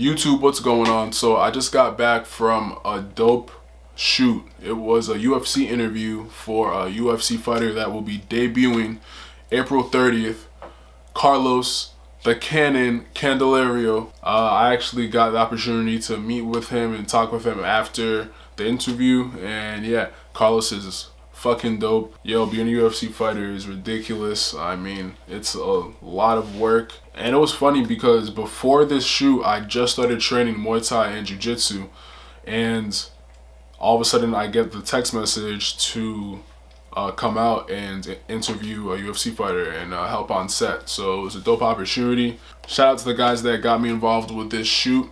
YouTube, what's going on? So I just got back from a dope shoot. It was a UFC interview for a UFC fighter that will be debuting April 30th, Carlos "The Cannon" Candelario. I actually got the opportunity to meet with him and talk with him after the interview, and yeah, Carlos is fucking dope. Yo, being a UFC fighter is ridiculous. I mean, it's a lot of work. And it was funny because before this shoot, I just started training Muay Thai and Jiu Jitsu, and all of a sudden I get the text message to come out and interview a UFC fighter and help on set. So it was a dope opportunity. Shout out to the guys that got me involved with this shoot.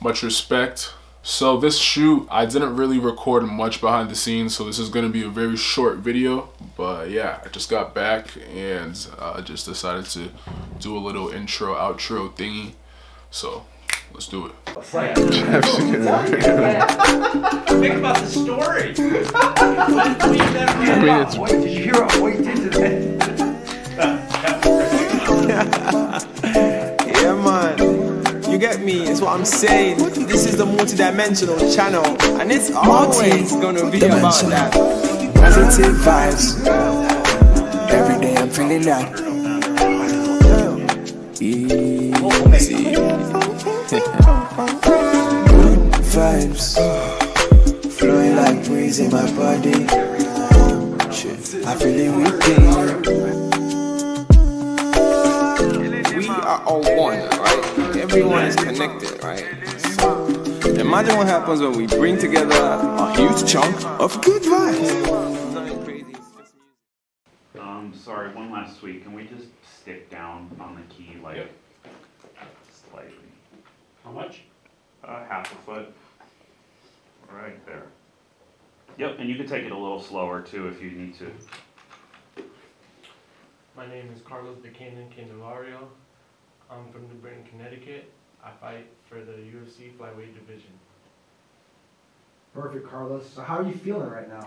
Much respect. So this shoot, I didn't really record much behind the scenes, so this is going to be a very short video. But yeah, I just got back and just decided to do a little intro outro thingy. So let's do it. Think about the story. Did you hear how Wade did today? Yeah, man. You get me? It's what I'm saying. This is the multidimensional channel, and it's always gonna be about that. Positive vibes. Every day I'm feeling that. Easy. Good vibes flowing like breeze in my body. I feel it with you. We are all one, right? Everyone is connected, right? Imagine what happens when we bring together a huge chunk of good vibes. Sorry, one last tweak. Can we just stick down on the key like slightly? How much? Half a foot. Right there. Yep, and you can take it a little slower too if you need to. My name is Carlos "The Cannon" Candelario. I'm from New Britain, Connecticut. I fight for the UFC flyweight division. Perfect, Carlos. So how are you feeling right now?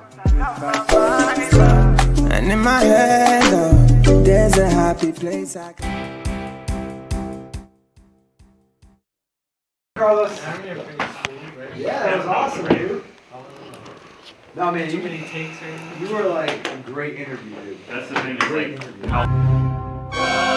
And in my head, oh, there's a happy place I can... Carlos. Yeah, that was awesome, dude. No, man, you were like a great interview, dude. That's the thing. Great interview.